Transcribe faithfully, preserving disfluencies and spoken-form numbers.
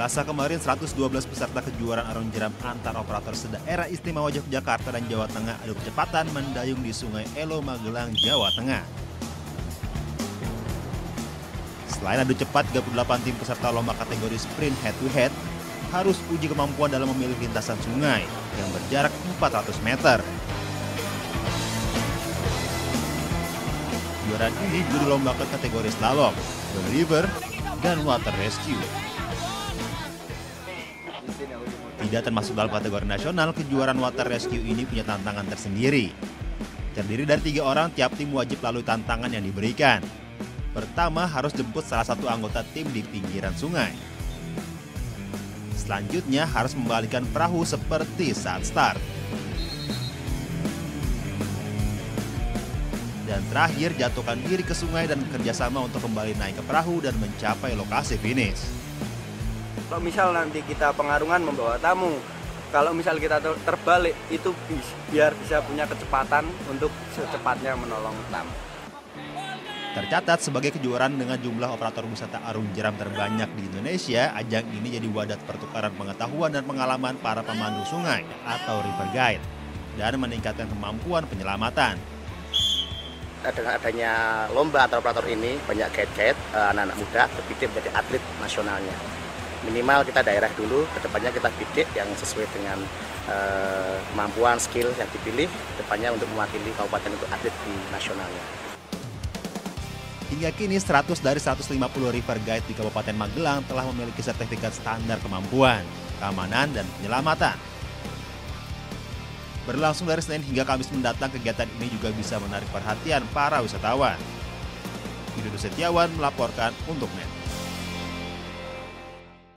Selasa kemarin, seratus dua belas peserta kejuaraan arung jeram antar operator sedaerah istimewa Yogyakarta dan Jawa Tengah adu kecepatan mendayung di Sungai Elo, Magelang, Jawa Tengah. Selain adu cepat, tiga puluh delapan tim peserta lomba kategori sprint head-to-head harus uji kemampuan dalam memilih lintasan sungai yang berjarak empat ratus meter. Kejuaraan ini dilombakan kategori slalom, river, dan water rescue. Tidak termasuk dalam kategori nasional, kejuaraan water rescue ini punya tantangan tersendiri. Terdiri dari tiga orang, tiap tim wajib lalui tantangan yang diberikan. Pertama, harus jemput salah satu anggota tim di pinggiran sungai. Selanjutnya, harus membalikkan perahu seperti saat start. Dan terakhir, jatuhkan diri ke sungai dan kerjasama untuk kembali naik ke perahu dan mencapai lokasi finish. Kalau misal nanti kita pengarungan membawa tamu, kalau misal kita terbalik itu biar bisa punya kecepatan untuk secepatnya menolong tamu. Tercatat sebagai kejuaraan dengan jumlah operator wisata arung jeram terbanyak di Indonesia, ajang ini jadi wadah pertukaran pengetahuan dan pengalaman para pemandu sungai atau river guide dan meningkatkan kemampuan penyelamatan. Dengan adanya lomba antar operator ini, banyak guide-guide anak-anak muda terbidik menjadi atlet nasionalnya. Minimal kita daerah dulu, kedepannya kita bidik yang sesuai dengan uh, kemampuan, skill yang dipilih, kedepannya untuk mewakili kabupaten untuk atlet di nasionalnya. Hingga kini seratus dari seratus lima puluh river guide di Kabupaten Magelang telah memiliki sertifikat standar kemampuan, keamanan, dan penyelamatan. Berlangsung dari Senin hingga Kamis mendatang, kegiatan ini juga bisa menarik perhatian para wisatawan. Widodo Setiawan melaporkan untuk Net.